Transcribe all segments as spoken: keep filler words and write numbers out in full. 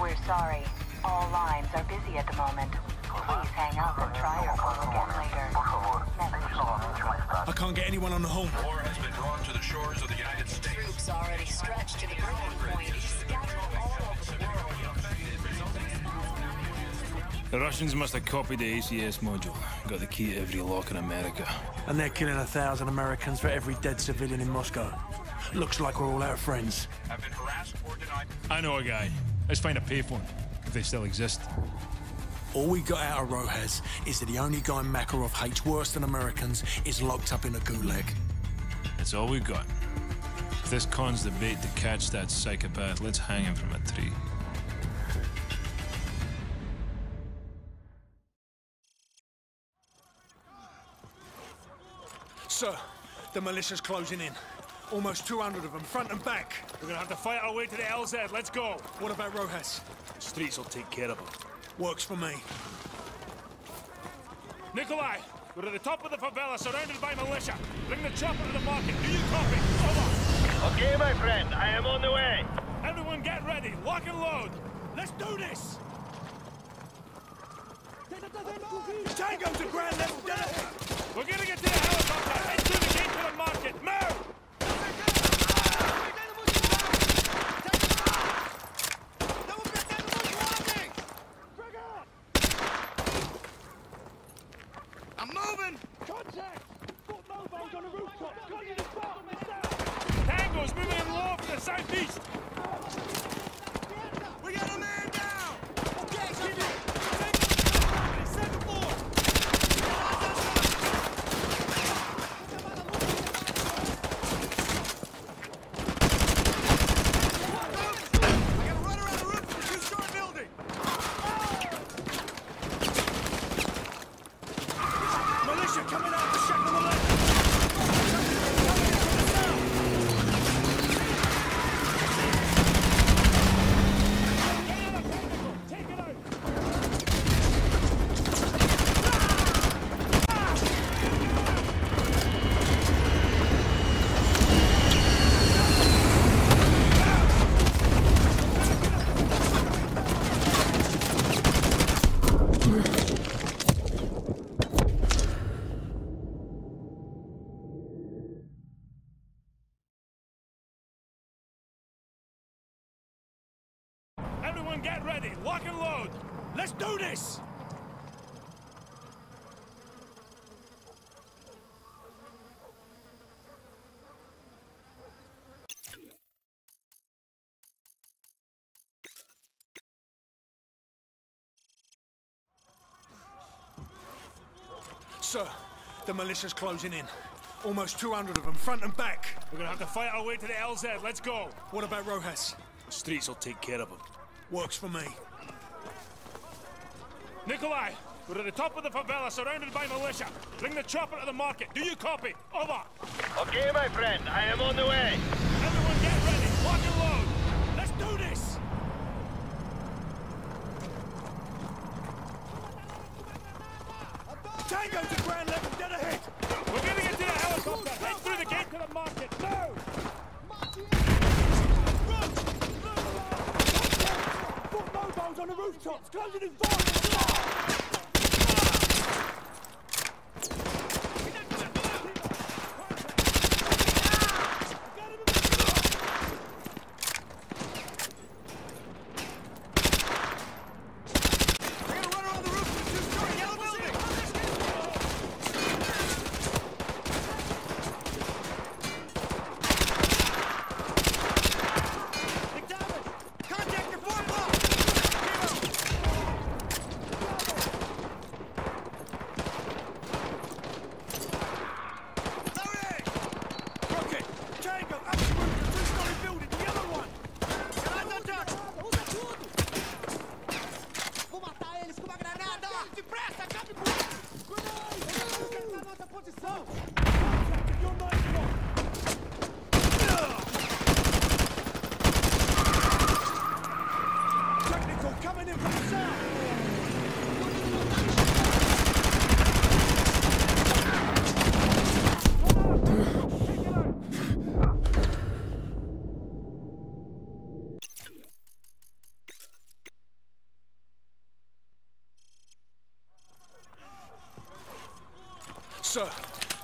We're sorry. All lines are busy at the moment. Please hang up and try your call again later. I can't get anyone on the home. War has been drawn to the shores of the United States. Troops already stretched to the breaking point. Scattered all over the world. The Russians must have copied the A C S module. Got the key to every lock in America. And they're killing a thousand Americans for every dead civilian in Moscow. Looks like we're all out of friends. I've been harassed or denied. I know a guy. Let's find a payphone, if they still exist. All we got out of Rojas is that the only guy Makarov hates worse than Americans is locked up in a gulag. That's all we got. If this con's the bait to catch that psychopath, let's hang him from a tree. Sir, the militia's closing in. Almost two hundred of them, front and back. We're gonna have to fight our way to the L Z. Let's go. What about Rojas? The streets will take care of them. Works for me. Nikolai, we're at the top of the favela, surrounded by militia. Bring the chopper to the market. Do you copy? Over. Okay, my friend. I am on the way. Everyone get ready. Lock and load. Let's do this. Tango to ground level. We're gonna get to the helicopter. Into the gate to the market. Move! Everyone get ready, lock and load. Let's do this! Sir, the militia's closing in. Almost two hundred of them, front and back. We're gonna have to fight our way to the L Z, let's go. What about Rojas? The streets will take care of them. Works for me. Nikolai, we're at the top of the favela, surrounded by militia. Bring the chopper to the market. Do you copy? Over. Okay, my friend. I am on the way. Everyone get ready. Lock and load. Let's do this. Tango to ground level. Dead ahead. We're going to get to the helicopter. Head through the gate to the market. No! On the rooftops, closing in fire! Sir,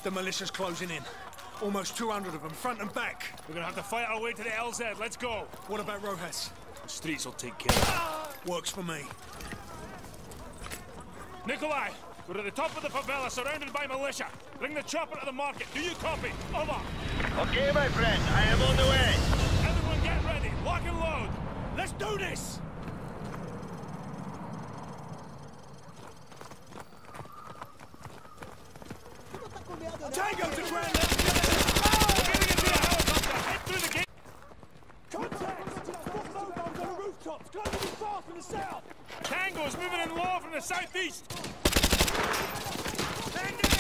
the militia's closing in. Almost two hundred of them, front and back. We're gonna have to fight our way to the L Z. Let's go. What about Rojas? The streets will take care of it. Works for me. Nikolai, we're at the top of the favela, surrounded by militia. Bring the chopper to the market. Do you copy? Over. Okay, my friend. I am on the way. Everyone get ready. Lock and load. Let's do this! Tango to ground! Let's go! Oh! We're getting into a helicopter! Head through the gate! Contact! Four mobiles on the rooftops! Global is far from the south! Tango is moving in law from the southeast! Stand down!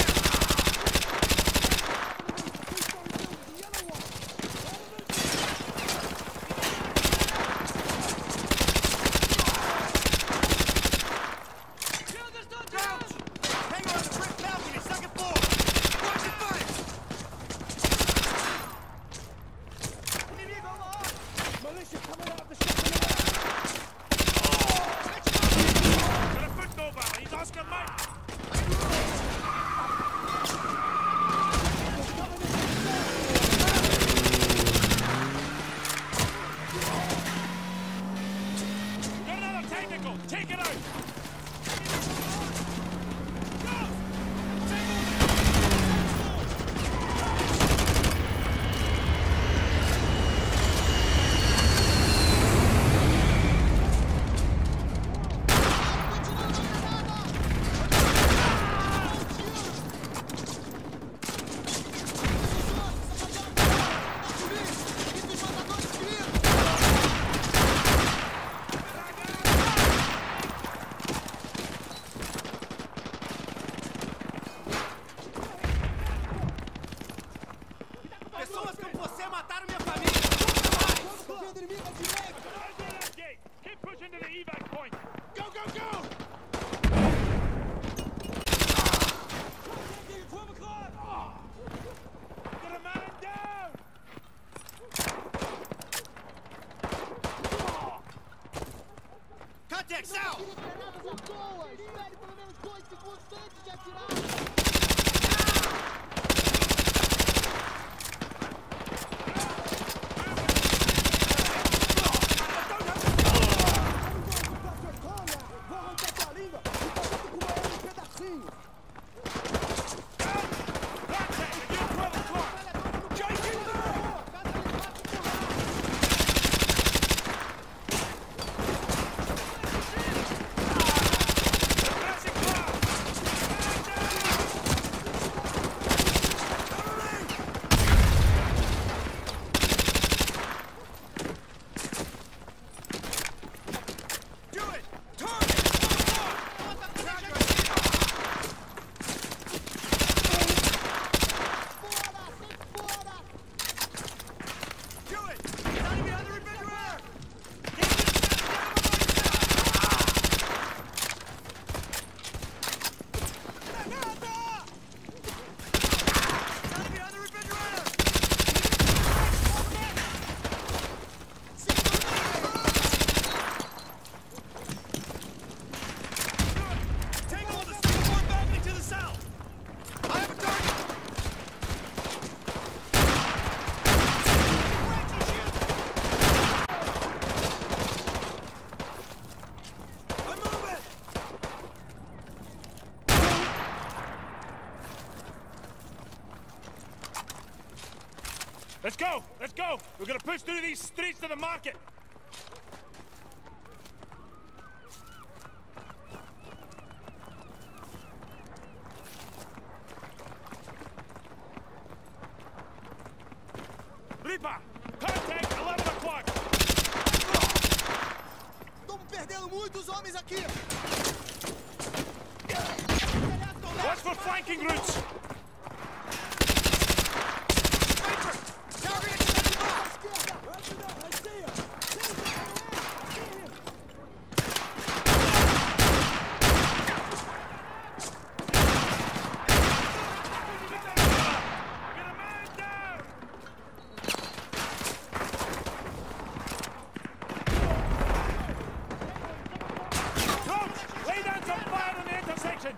Let's go! Let's go! We're gonna push through these streets to the market! Ripa! Contact eleven o'clock! Estamos perdendo muitos homens aqui! Watch for flanking routes! Lay down some fire on the intersection!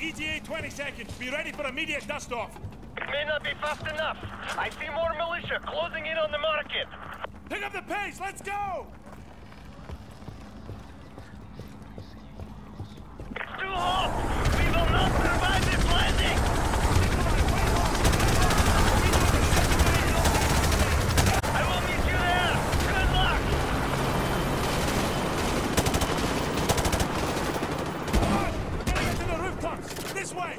E T A twenty seconds. Be ready for immediate dust-off. May not be fast enough. I see more militia closing in on the market. Pick up the pace. Let's go! It's too hot! We will not survive this landing! I will meet you there! Good luck! We're gonna get to the rooftops! This way!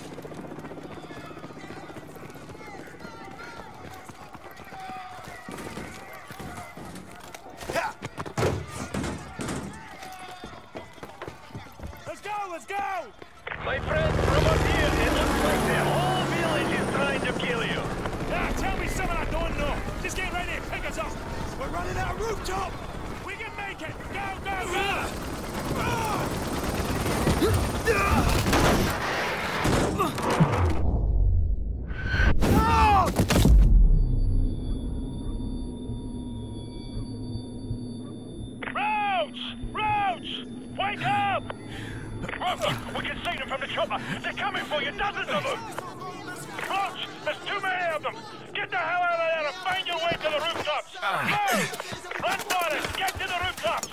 Let's go! Let's go! My friends from up here, it looks like the whole village is trying to kill you. Nah, tell me something I don't know. Just get ready and pick us up. We're running out of rooftop. We can make it. Go, go, go! No! Roach! Roach! Wake up! Roach, we can see them from the chopper. They're coming for you, dozens of them! Roach, there's too many of them! Get the hell out of there and find your way to the rooftops! Go! Run for it! Get to the rooftops!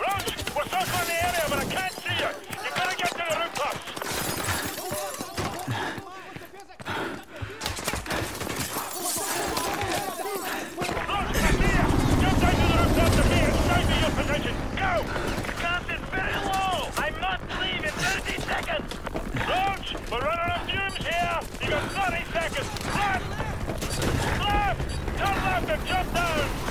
Roach, we're circling the area, but I can't see you! You gotta get to the rooftops! Position. Go! Cost is very low! I must leave in thirty seconds! Roach, we're running on fumes here! You got thirty seconds! Left! Left! Turn left and jump down!